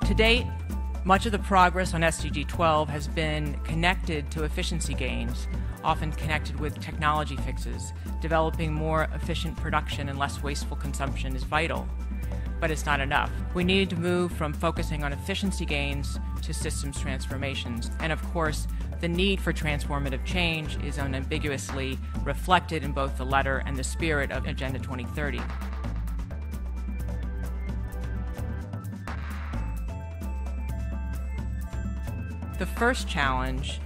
To date, much of the progress on SDG 12 has been connected to efficiency gains, often connected with technology fixes. Developing more efficient production and less wasteful consumption is vital, but it's not enough. We need to move from focusing on efficiency gains to systems transformations. And of course, the need for transformative change is unambiguously reflected in both the letter and the spirit of Agenda 2030. The first challenge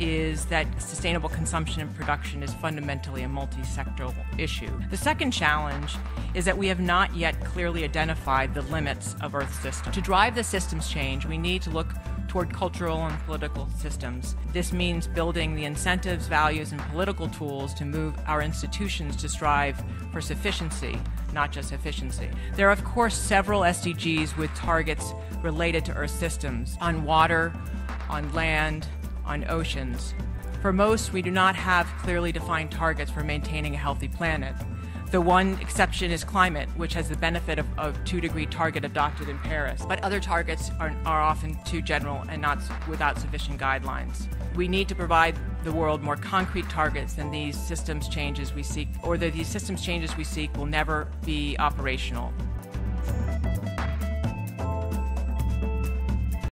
is that sustainable consumption and production is fundamentally a multi-sectoral issue. The second challenge is that we have not yet clearly identified the limits of Earth's system. To drive the systems change, we need to look toward cultural and political systems. This means building the incentives, values, and political tools to move our institutions to strive for sufficiency, not just efficiency. There are, of course, several SDGs with targets related to Earth systems on water, on land, on oceans. For most, we do not have clearly defined targets for maintaining a healthy planet. The one exception is climate, which has the benefit of 2-degree target adopted in Paris. But other targets are often too general and not without sufficient guidelines. We need to provide the world more concrete targets than these systems changes we seek, or that these systems changes we seek will never be operational.